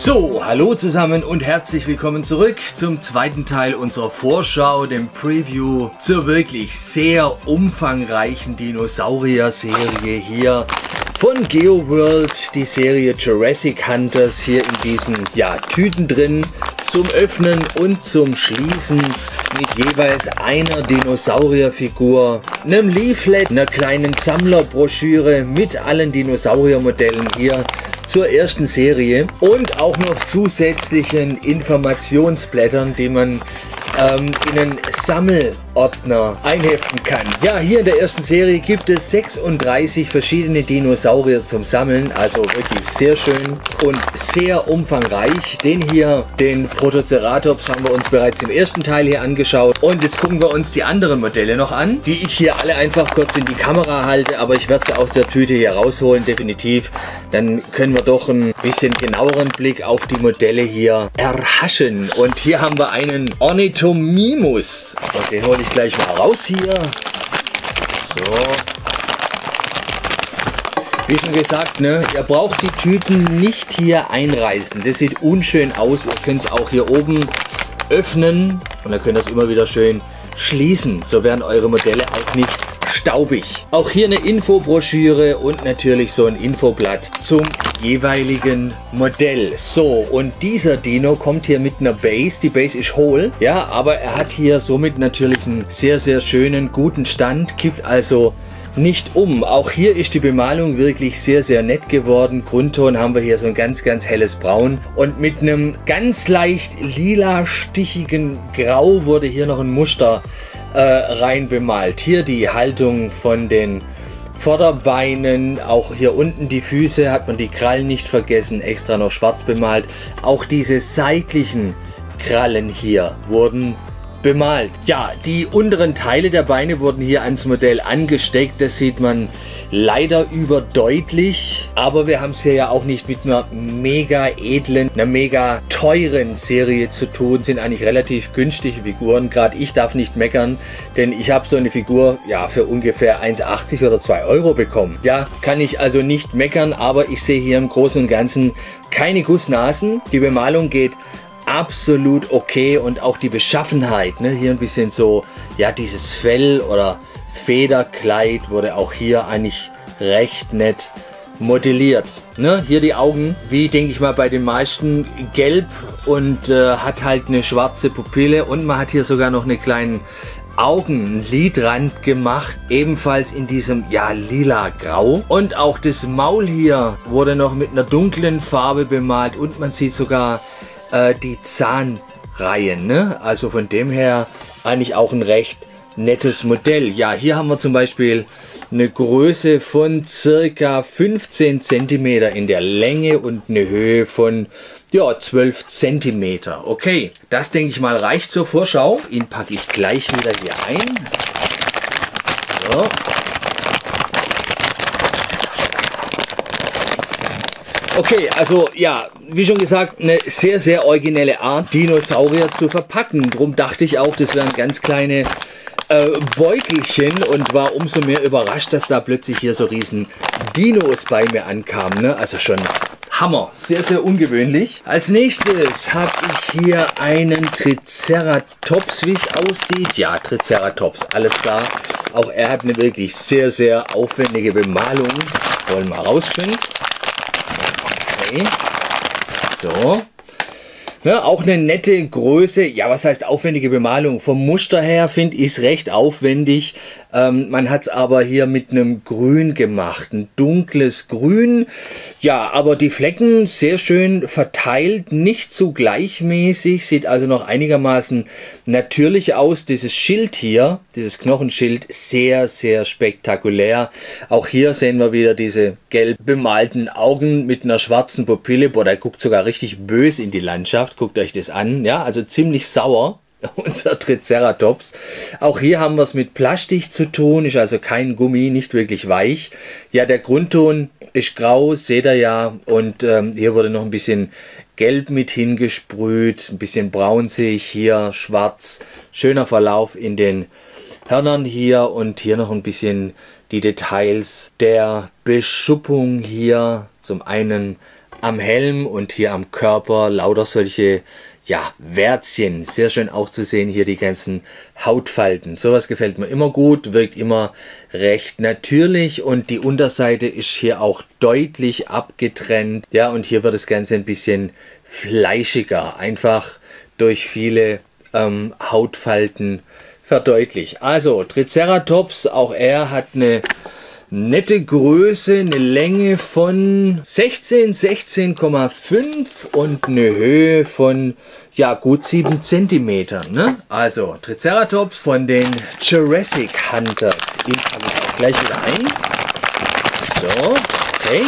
So, hallo zusammen und herzlich willkommen zurück zum zweiten Teil unserer Vorschau, dem Preview zur wirklich sehr umfangreichen Dinosaurier-Serie hier von Geoworld, die Serie Jurassic Hunters, hier in diesen Tüten drin, zum Öffnen und zum Schließen mit jeweils einer Dinosaurierfigur, einem Leaflet, einer kleinen Sammlerbroschüre mit allen Dinosauriermodellen hier zur ersten Serie und auch noch zusätzlichen Informationsblättern, die man in einen Sammelordner einheften kann. Ja, hier in der ersten Serie gibt es 36 verschiedene Dinosaurier zum Sammeln, also wirklich sehr schön und sehr umfangreich. Den Protoceratops haben wir uns bereits im ersten Teil hier angeschaut und jetzt gucken wir uns die anderen Modelle noch an, die ich hier alle einfach kurz in die Kamera halte, aber ich werde sie aus der Tüte hier rausholen, definitiv. Dann können wir doch ein bisschen genaueren Blick auf die Modelle hier erhaschen. Und hier haben wir einen Ornithomimus. Und den hole ich gleich mal raus hier. So. Wie schon gesagt, ne, ihr braucht die Tüten nicht hier einreißen. Das sieht unschön aus. Ihr könnt es auch hier oben öffnen und dann könnt ihr es immer wieder schön schließen. So werden eure Modelle auch nicht staubig. Auch hier eine Infobroschüre und natürlich so ein Infoblatt zum jeweiligen Modell. So, und dieser Dino kommt hier mit einer Base. Die Base ist hohl, ja, aber er hat hier somit natürlich einen sehr, sehr schönen, guten Stand, kippt also nicht um. Auch hier ist die Bemalung wirklich sehr, sehr nett geworden. Grundton haben wir hier so ein ganz, ganz helles Braun und mit einem ganz leicht lila stichigen Grau wurde hier noch ein Muster rein bemalt. Hier die Haltung von den Vorderbeinen, auch hier unten die Füße, hat man die Krallen nicht vergessen, extra noch schwarz bemalt. Auch diese seitlichen Krallen hier wurden bemalt. Ja, die unteren Teile der Beine wurden hier ans Modell angesteckt. Das sieht man leider überdeutlich. Aber wir haben es hier ja auch nicht mit einer mega edlen, einer mega teuren Serie zu tun. Sind eigentlich relativ günstige Figuren. Gerade ich darf nicht meckern, denn ich habe so eine Figur ja für ungefähr 1,80 oder 2 Euro bekommen. Ja, kann ich also nicht meckern, aber ich sehe hier im Großen und Ganzen keine Gussnasen. Die Bemalung geht absolut okay und auch die Beschaffenheit, ne? Hier ein bisschen so, ja, dieses Fell oder Federkleid wurde auch hier eigentlich recht nett modelliert. Ne? Hier die Augen, wie denke ich mal bei den meisten, gelb und hat halt eine schwarze Pupille und man hat hier sogar noch einen kleinen Augenlidrand gemacht, ebenfalls in diesem, ja, lila Grau. Und auch das Maul hier wurde noch mit einer dunklen Farbe bemalt und man sieht sogar die Zahnreihen, ne? Also von dem her eigentlich auch ein recht nettes Modell. Ja, hier haben wir zum Beispiel eine Größe von circa 15 cm in der Länge und eine Höhe von 12 cm. Okay, das denke ich mal reicht zur Vorschau. Ihn packe ich gleich wieder hier ein. So. Okay, also ja, wie schon gesagt, eine sehr, sehr originelle Art, Dinosaurier zu verpacken. Drum dachte ich auch, das wären ganz kleine Beutelchen und war umso mehr überrascht, dass da plötzlich hier so riesen Dinos bei mir ankamen, ne? Also schon Hammer, sehr, sehr ungewöhnlich. Als nächstes habe ich hier einen Triceratops, wie es aussieht. Ja, Triceratops, alles klar. Auch er hat eine wirklich sehr, sehr aufwendige Bemalung. Wollen wir mal rausfinden. So, ja, auch eine nette Größe, ja, was heißt aufwendige Bemalung? Vom Muster her finde ich es recht aufwendig, man hat es aber hier mit einem Grün gemacht, ein dunkles Grün, ja, aber die Flecken sehr schön verteilt, nicht zu gleichmäßig, sieht also noch einigermaßen natürlich aus. Dieses Schild hier, dieses Knochenschild, sehr, sehr spektakulär. Auch hier sehen wir wieder diese gelb bemalten Augen mit einer schwarzen Pupille. Boah, der guckt sogar richtig böse in die Landschaft, guckt euch das an, ja, also ziemlich sauer. Unser Triceratops. Auch hier haben wir es mit Plastik zu tun, ist also kein Gummi, nicht wirklich weich. Ja, der Grundton ist grau, seht ihr ja. Und hier wurde noch ein bisschen gelb mit hingesprüht, ein bisschen braun sehe ich hier, schwarz. Schöner Verlauf in den Hörnern hier und hier noch ein bisschen die Details der Beschuppung hier. Zum einen am Helm und hier am Körper lauter solche, ja, Wärzchen. Sehr schön auch zu sehen, hier die ganzen Hautfalten. Sowas gefällt mir immer gut, wirkt immer recht natürlich und die Unterseite ist hier auch deutlich abgetrennt. Ja, und hier wird das Ganze ein bisschen fleischiger, einfach durch viele Hautfalten verdeutlicht. Also Triceratops, auch er hat eine nette Größe, eine Länge von 16,5 und eine Höhe von ja gut 7 cm. Ne? Also Triceratops von den Jurassic Hunters. Den habe ich auch gleich wieder ein. So, okay.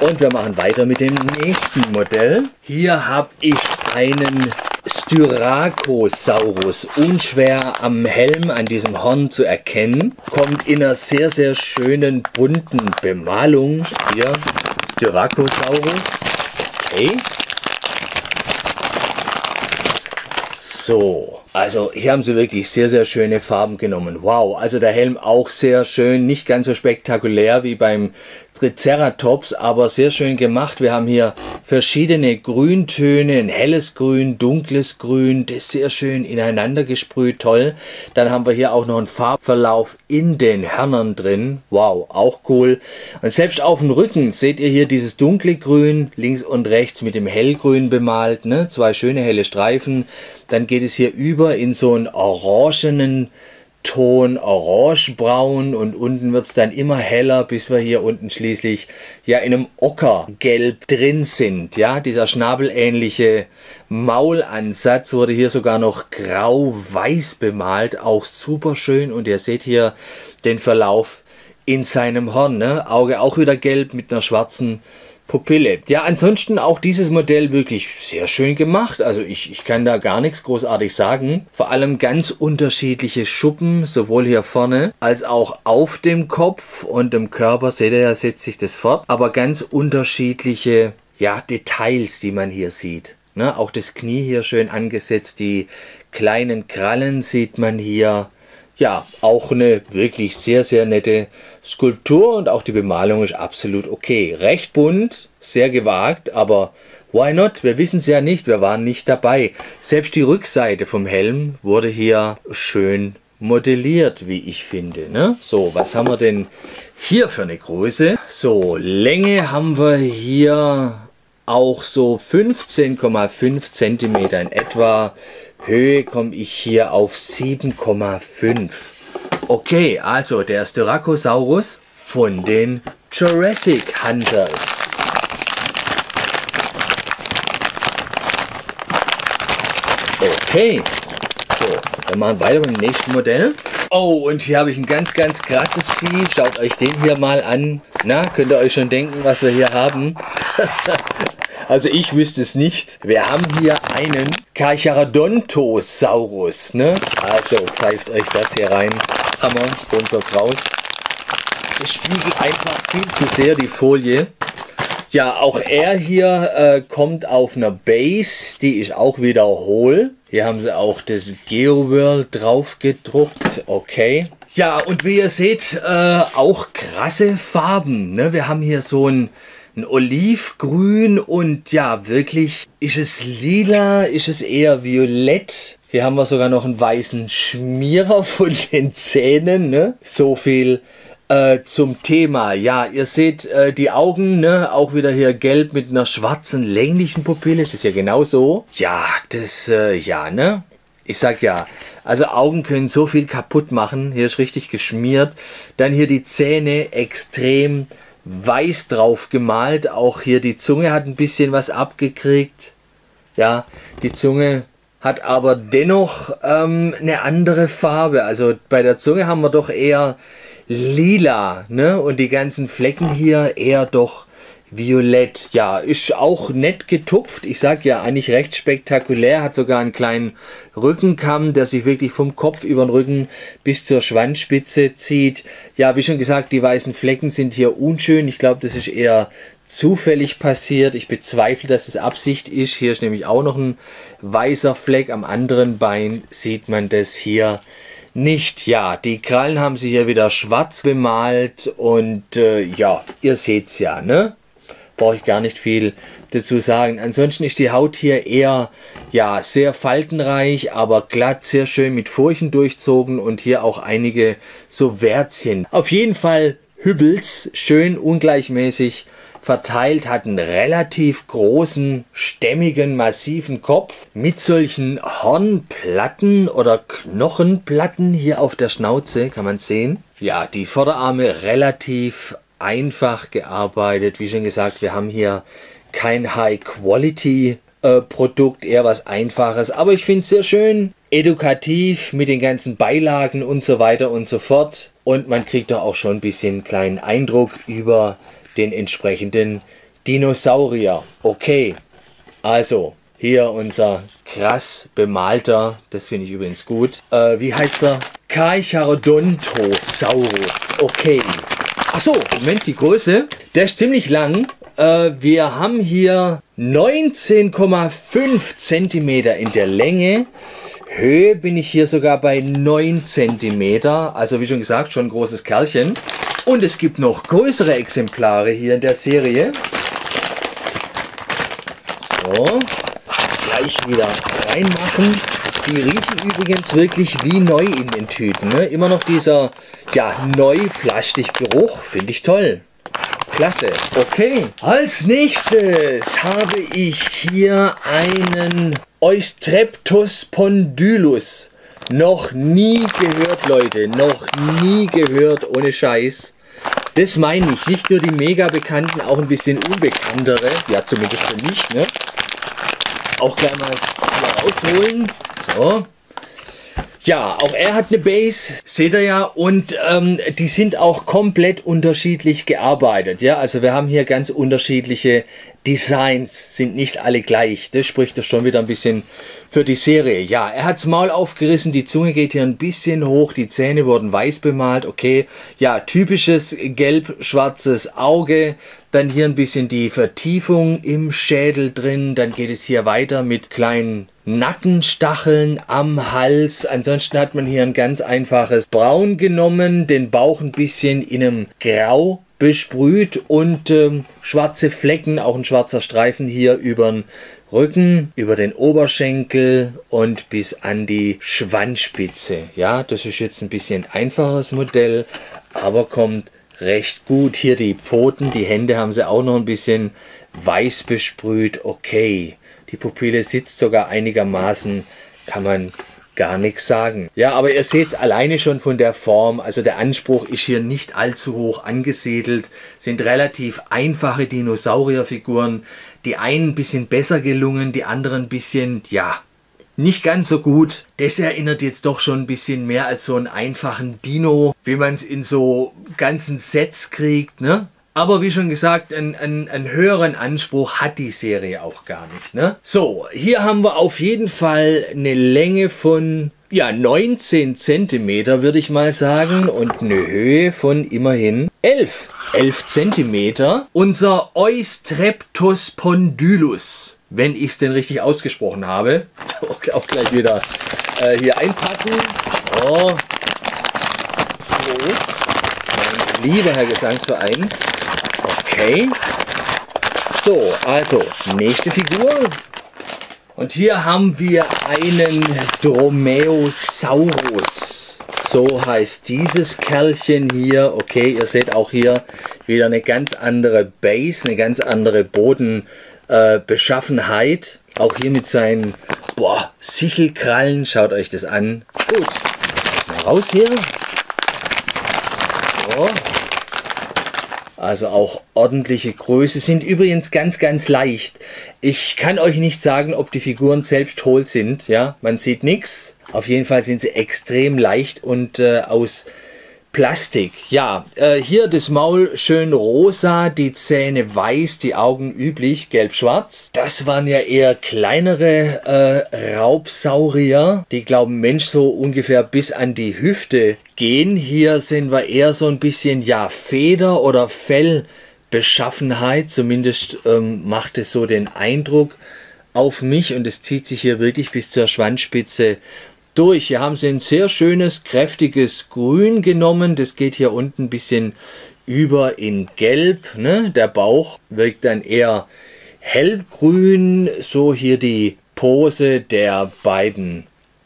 Und wir machen weiter mit dem nächsten Modell. Hier habe ich einen Styracosaurus, unschwer am Helm, an diesem Horn zu erkennen, kommt in einer sehr, sehr schönen, bunten Bemalung. Hier, Styracosaurus. Okay. So, also hier haben sie wirklich sehr, sehr schöne Farben genommen. Wow, also der Helm auch sehr schön, nicht ganz so spektakulär wie beim Triceratops, aber sehr schön gemacht. Wir haben hier verschiedene Grüntöne, ein helles Grün, dunkles Grün, das ist sehr schön ineinander gesprüht, toll. Dann haben wir hier auch noch einen Farbverlauf in den Hörnern drin. Wow, auch cool. Und selbst auf dem Rücken seht ihr hier dieses dunkle Grün, links und rechts mit dem Hellgrün bemalt, ne? Zwei schöne helle Streifen. Dann geht es hier über in so einen orangenen Ton, orangebraun, und unten wird es dann immer heller, bis wir hier unten schließlich ja in einem Ockergelb drin sind. Ja, dieser schnabelähnliche Maulansatz wurde hier sogar noch grau-weiß bemalt, auch super schön, und ihr seht hier den Verlauf in seinem Horn, ne? Auge auch wieder gelb mit einer schwarzen Pupille. Ja, ansonsten auch dieses Modell wirklich sehr schön gemacht. Also ich kann da gar nichts großartig sagen. Vor allem ganz unterschiedliche Schuppen, sowohl hier vorne als auch auf dem Kopf und dem Körper. Seht ihr ja, setzt sich das fort. Aber ganz unterschiedliche, ja, Details, die man hier sieht. Ne? Auch das Knie hier schön angesetzt. Die kleinen Krallen sieht man hier. Ja, auch eine wirklich sehr, sehr nette Skulptur, und auch die Bemalung ist absolut okay. Recht bunt, sehr gewagt, aber why not? Wir wissen es ja nicht, wir waren nicht dabei. Selbst die Rückseite vom Helm wurde hier schön modelliert, wie ich finde. Ne? So, was haben wir denn hier für eine Größe? So, Länge haben wir hier auch so 15,5 cm in etwa. Höhe komme ich hier auf 7,5. Okay, also der Styracosaurus von den Jurassic Hunters. Okay, so, wir machen weiter mit dem nächsten Modell. Oh, und hier habe ich ein ganz, ganz krasses Vieh. Schaut euch den hier mal an. Na, könnt ihr euch schon denken, was wir hier haben? Also ich wüsste es nicht. Wir haben hier einen Carcharodontosaurus, ne? Also pfeift euch das hier rein. Hammer, Sponsors raus. Das spiegelt einfach viel zu sehr die Folie. Ja, auch er hier kommt auf einer Base, die ist auch wieder hohl. Hier haben sie auch das Geoworld drauf gedruckt. Okay. Ja, und wie ihr seht, auch krasse Farben, ne? Wir haben hier so ein Olivgrün und ja, wirklich, ist es lila, ist es eher violett. Hier haben wir sogar noch einen weißen Schmierer von den Zähnen, ne? So viel zum Thema. Ja, ihr seht die Augen, ne? Auch wieder hier gelb mit einer schwarzen, länglichen Pupille. Ist das ja genauso? Ja, das, ja, ne? Ich sag ja, also Augen können so viel kaputt machen. Hier ist richtig geschmiert. Dann hier die Zähne, extrem weiß drauf gemalt, auch hier die Zunge hat ein bisschen was abgekriegt. Ja, die Zunge hat aber dennoch eine andere Farbe. Also bei der Zunge haben wir doch eher lila, ne? Und die ganzen Flecken hier eher doch violett. Ja, ist auch nett getupft. Ich sag ja, eigentlich recht spektakulär. Hat sogar einen kleinen Rückenkamm, der sich wirklich vom Kopf über den Rücken bis zur Schwanzspitze zieht. Ja, wie schon gesagt, die weißen Flecken sind hier unschön. Ich glaube, das ist eher zufällig passiert. Ich bezweifle, dass es Absicht ist. Hier ist nämlich auch noch ein weißer Fleck. Am anderen Bein sieht man das hier nicht. Ja, die Krallen haben sie hier wieder schwarz bemalt und ja, ihr seht's ja, ne? brauche ich gar nicht viel dazu sagen. Ansonsten ist die Haut hier eher, ja, sehr faltenreich, aber glatt, sehr schön mit Furchen durchzogen und hier auch einige so Wärzchen. Auf jeden Fall Hübbels, schön ungleichmäßig verteilt, hat einen relativ großen, stämmigen, massiven Kopf mit solchen Hornplatten oder Knochenplatten hier auf der Schnauze, kann man sehen. Ja, die Vorderarme relativ einfach gearbeitet. Wie schon gesagt, wir haben hier kein High-Quality-Produkt, eher was Einfaches, aber ich finde es sehr schön, edukativ mit den ganzen Beilagen und so weiter und so fort, und man kriegt doch auch schon ein bisschen kleinen Eindruck über den entsprechenden Dinosaurier. Okay, also hier unser krass bemalter, das finde ich übrigens gut, wie heißt er? Carcharodontosaurus, okay. Achso, Moment, die Größe, der ist ziemlich lang. Wir haben hier 19,5 cm in der Länge. Höhe bin ich hier sogar bei 9 cm. Also wie schon gesagt, schon ein großes Kerlchen. Und es gibt noch größere Exemplare hier in der Serie. So, gleich wieder reinmachen. Die riechen übrigens wirklich wie neu in den Tüten, ne? Immer noch dieser, ja, Neu-Plastikgeruch, finde ich toll. Klasse, okay. Als nächstes habe ich hier einen Eustreptospondylus. Noch nie gehört, Leute, noch nie gehört, ohne Scheiß. Das meine ich, nicht nur die mega bekannten, auch ein bisschen unbekanntere, ja, zumindest für mich, ne? Auch gleich mal rausholen. So. Ja, auch er hat eine Base, seht ihr ja, und die sind auch komplett unterschiedlich gearbeitet. Ja, also wir haben hier ganz unterschiedliche Designs, sind nicht alle gleich. Das spricht doch schon wieder ein bisschen für die Serie. Ja, er hat's Maul aufgerissen, die Zunge geht hier ein bisschen hoch, die Zähne wurden weiß bemalt, okay. Ja, typisches gelb-schwarzes Auge. Dann hier ein bisschen die Vertiefung im Schädel drin. Dann geht es hier weiter mit kleinen Nackenstacheln am Hals. Ansonsten hat man hier ein ganz einfaches Braun genommen. Den Bauch ein bisschen in einem Grau besprüht. Und schwarze Flecken, auch ein schwarzer Streifen hier über den Rücken, über den Oberschenkel und bis an die Schwanzspitze. Ja, das ist jetzt ein bisschen einfaches Modell, aber kommt recht gut. Hier die Pfoten, die Hände haben sie auch noch ein bisschen weiß besprüht. Okay, die Pupille sitzt sogar einigermaßen, kann man gar nichts sagen. Ja, aber ihr seht es alleine schon von der Form. Also der Anspruch ist hier nicht allzu hoch angesiedelt. Sind relativ einfache Dinosaurierfiguren. Die einen ein bisschen besser gelungen, die anderen ein bisschen, ja, nicht ganz so gut. Das erinnert jetzt doch schon ein bisschen mehr als so einen einfachen Dino, wie man es in so ganzen Sets kriegt, ne? Aber wie schon gesagt, einen höheren Anspruch hat die Serie auch gar nicht, ne? So, hier haben wir auf jeden Fall eine Länge von, ja, 19 cm würde ich mal sagen und eine Höhe von immerhin 11 cm. Unser Eustreptospondylus. Wenn ich es denn richtig ausgesprochen habe. Auch gleich wieder hier einpacken. So. Los. Mein lieber Herr Gesangsverein. Okay. So, also, nächste Figur. Und hier haben wir einen Dromaeosaurus. So heißt dieses Kerlchen hier. Okay, ihr seht auch hier wieder eine ganz andere Base, eine ganz andere Bodenbeschaffenheit. Auch hier mit seinen Sichelkrallen. Schaut euch das an. Gut. Mal raus hier. So. Also auch ordentliche Größe. Sind übrigens ganz, ganz leicht. Ich kann euch nicht sagen, ob die Figuren selbst hohl sind. Ja, man sieht nichts. Auf jeden Fall sind sie extrem leicht und aus Plastik. Ja, hier das Maul schön rosa, die Zähne weiß, die Augen üblich gelb-schwarz. Das waren ja eher kleinere Raubsaurier, die, glauben Mensch, so ungefähr bis an die Hüfte gehen. Hier sind wir eher so ein bisschen, ja, Feder- oder Fellbeschaffenheit. Zumindest macht es so den Eindruck auf mich, und es zieht sich hier wirklich bis zur Schwanzspitze durch. Hier haben sie ein sehr schönes, kräftiges Grün genommen. Das geht hier unten ein bisschen über in Gelb, ne? Der Bauch wirkt dann eher hellgrün, so hier die Pose der beiden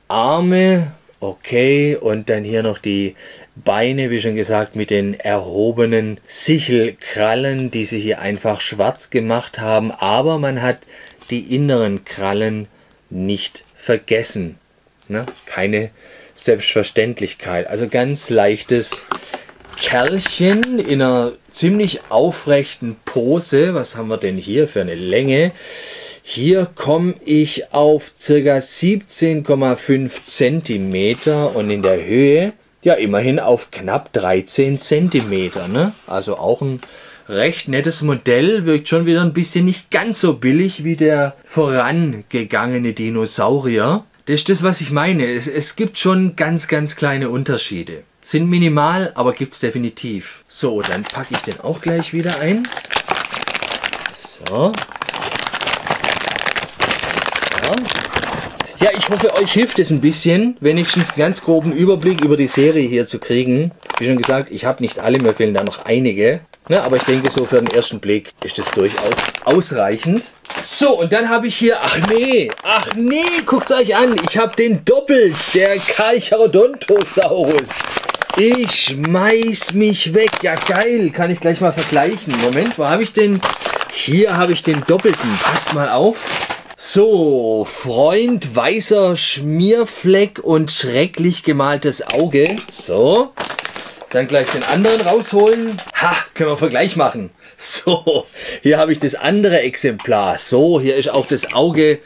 Arme, okay, und dann hier noch die Beine, wie schon gesagt, mit den erhobenen Sichelkrallen, die sie hier einfach schwarz gemacht haben, aber man hat die inneren Krallen nicht vergessen, ne? Keine Selbstverständlichkeit, also ganz leichtes Kerlchen in einer ziemlich aufrechten Pose. Was haben wir denn hier für eine Länge? Hier komme ich auf ca. 17,5 cm und in der Höhe ja immerhin auf knapp 13 cm. Ne? Also auch ein recht nettes Modell, wirkt schon wieder ein bisschen nicht ganz so billig wie der vorangegangene Dinosaurier. Das ist das, was ich meine. Es gibt schon ganz kleine Unterschiede. Sind minimal, aber gibt es definitiv. So, dann packe ich den auch gleich wieder ein. So. Ja, ich hoffe, euch hilft es ein bisschen, wenigstens einen ganz groben Überblick über die Serie hier zu kriegen. Wie schon gesagt, ich habe nicht alle, mir fehlen da noch einige. Na, aber ich denke, so für den ersten Blick ist das durchaus ausreichend. So, und dann habe ich hier, ach nee, guckt es euch an, ich habe den doppelt, der Carcharodontosaurus. Ich schmeiß mich weg. Ja geil, kann ich gleich mal vergleichen. Moment, wo habe ich den? Hier habe ich den doppelten. Passt mal auf. So, Freund, weißer Schmierfleck und schrecklich gemaltes Auge. So, dann gleich den anderen rausholen. Ha, können wir einen Vergleich machen. So, hier habe ich das andere Exemplar. So, hier ist auch das Auge.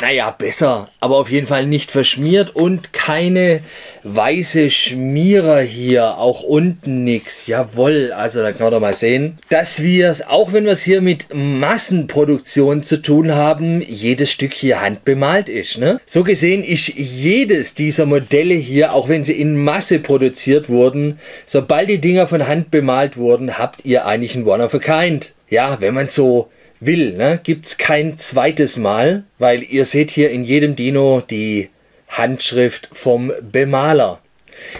Naja, besser, aber auf jeden Fall nicht verschmiert und keine weiße Schmierer hier, auch unten nichts. Jawohl, also da kann man doch mal sehen, dass wir es, auch wenn wir es hier mit Massenproduktion zu tun haben, jedes Stück hier handbemalt ist. Ne? So gesehen ist jedes dieser Modelle hier, auch wenn sie in Masse produziert wurden, sobald die Dinger von Hand bemalt wurden, habt ihr eigentlich ein One of a Kind. Ja, wenn man so will, ne? Gibt es kein zweites Mal, weil ihr seht hier in jedem Dino die Handschrift vom Bemaler.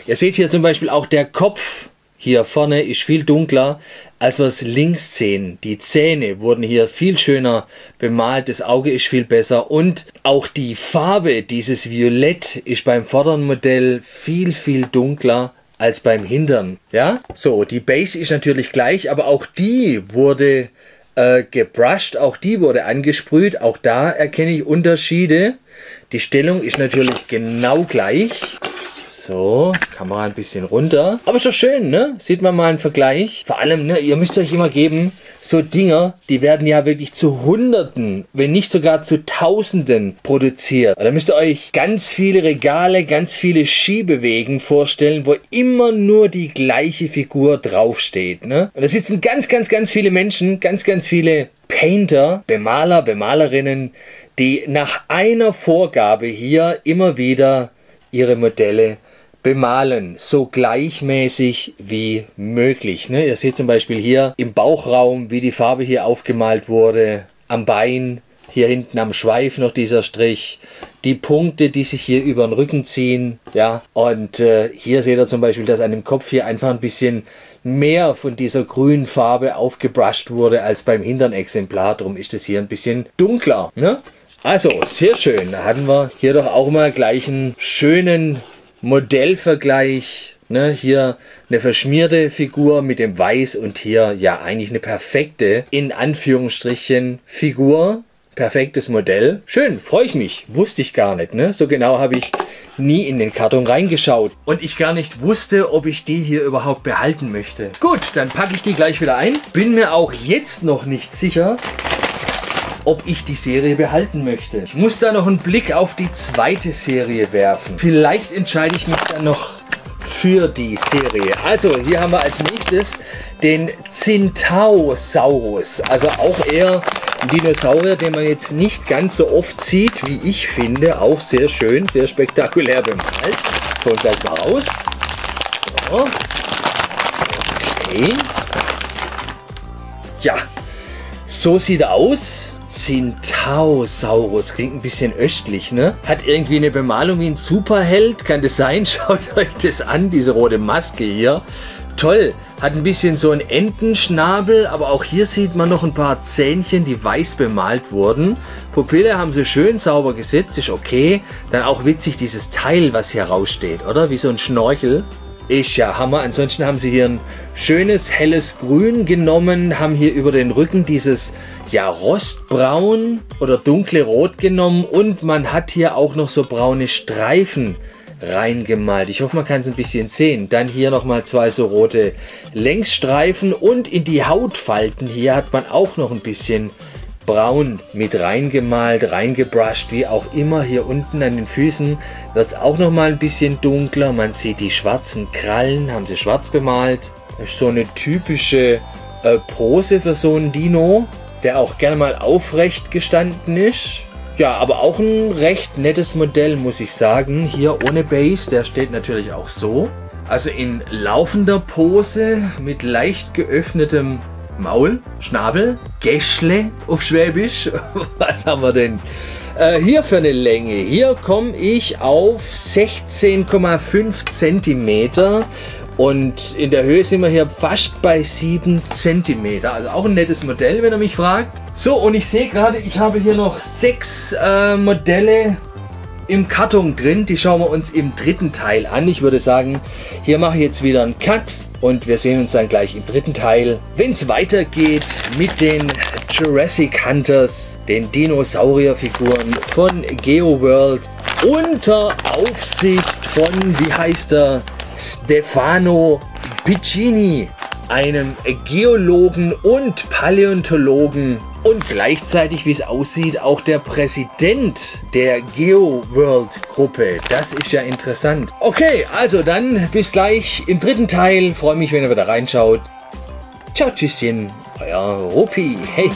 Ihr seht hier zum Beispiel auch der Kopf hier vorne ist viel dunkler, als wir es links sehen. Die Zähne wurden hier viel schöner bemalt, das Auge ist viel besser und auch die Farbe, dieses Violett, ist beim vorderen Modell viel dunkler als beim hinteren. Ja? So, die Base ist natürlich gleich, aber auch die wurde gebrushed, auch die wurde angesprüht, auch da erkenne ich Unterschiede. Die Stellung ist natürlich genau gleich. So, Kamera ein bisschen runter. Aber ist doch schön, ne? Sieht man mal einen Vergleich. Vor allem, ne, ihr müsst euch immer geben, so Dinger, die werden ja wirklich zu Hunderten, wenn nicht sogar zu Tausenden produziert. Da müsst ihr euch ganz viele Regale, ganz viele Schiebewegen vorstellen, wo immer nur die gleiche Figur draufsteht, ne? Und da sitzen ganz viele Menschen, ganz viele Painter, Bemaler, Bemalerinnen, die nach einer Vorgabe hier immer wieder ihre Modelle bemalen, so gleichmäßig wie möglich. Ne? Ihr seht zum Beispiel hier im Bauchraum, wie die Farbe hier aufgemalt wurde, am Bein, hier hinten am Schweif noch dieser Strich, die Punkte, die sich hier über den Rücken ziehen. Ja? Und hier seht ihr zum Beispiel, dass an dem Kopf hier einfach ein bisschen mehr von dieser grünen Farbe aufgebrusht wurde als beim hinteren Exemplar. Darum ist es hier ein bisschen dunkler. Ne? Also, sehr schön. Da hatten wir hier doch auch mal gleich einen schönen Modellvergleich. Ne, hier eine verschmierte Figur mit dem Weiß und hier ja eigentlich eine perfekte, in Anführungsstrichen, Figur. Perfektes Modell. Schön, freue ich mich. Wusste ich gar nicht. Ne? So genau habe ich nie in den Karton reingeschaut. Und ich gar nicht wusste, ob ich die hier überhaupt behalten möchte. Gut, dann packe ich die gleich wieder ein. Bin mir auch jetzt noch nicht sicher, ob ich die Serie behalten möchte. Ich muss da noch einen Blick auf die zweite Serie werfen. Vielleicht entscheide ich mich dann noch für die Serie. Also, hier haben wir als nächstes den Tsintaosaurus. Also auch eher ein Dinosaurier, den man jetzt nicht ganz so oft sieht, wie ich finde. Auch sehr schön, sehr spektakulär bemalt. Schauen wir gleich mal raus. So. Okay. Ja, so sieht er aus. Tsintaosaurus, klingt ein bisschen östlich, ne? Hat irgendwie eine Bemalung wie ein Superheld, kann das sein? Schaut euch das an, diese rote Maske hier. Toll, hat ein bisschen so einen Entenschnabel, aber auch hier sieht man noch ein paar Zähnchen, die weiß bemalt wurden. Pupille haben sie schön sauber gesetzt, ist okay. Dann auch witzig dieses Teil, was hier raussteht, oder? Wie so ein Schnorchel. Ist ja Hammer. Ansonsten haben sie hier ein schönes, helles Grün genommen, haben hier über den Rücken dieses, ja, Rostbraun oder dunkle Rot genommen und man hat hier auch noch so braune Streifen reingemalt. Ich hoffe, man kann es ein bisschen sehen. Dann hier nochmal zwei so rote Längsstreifen und in die Hautfalten hier hat man auch noch ein bisschen braun mit reingemalt, reingebrushed, wie auch immer. Hier unten an den Füßen wird es auch nochmal ein bisschen dunkler. Man sieht die schwarzen Krallen, haben sie schwarz bemalt. Das ist so eine typische Pose für so einen Dino, der auch gerne mal aufrecht gestanden ist. Ja, aber auch ein recht nettes Modell, muss ich sagen. Hier ohne Base, der steht natürlich auch so. Also in laufender Pose mit leicht geöffnetem Maul, Schnabel, Geschle auf Schwäbisch. Was haben wir denn hier für eine Länge? Hier komme ich auf 16,5 cm und in der Höhe sind wir hier fast bei 7 cm. Also auch ein nettes Modell, wenn ihr mich fragt. So, und ich sehe gerade, ich habe hier noch 6 Modelle im Karton drin. Die schauen wir uns im dritten Teil an. Ich würde sagen, hier mache ich jetzt wieder einen Cut. Und wir sehen uns dann gleich im dritten Teil, wenn es weitergeht mit den Jurassic Hunters, den Dinosaurierfiguren von Geoworld, unter Aufsicht von, wie heißt er, Stefano Piccini, einem Geologen und Paläontologen und gleichzeitig, wie es aussieht, auch der Präsident der Geoworld-Gruppe. Das ist ja interessant. Okay, also dann bis gleich im dritten Teil. Freue mich, wenn ihr wieder reinschaut. Ciao, tschüsschen, euer Ruppi. Hey.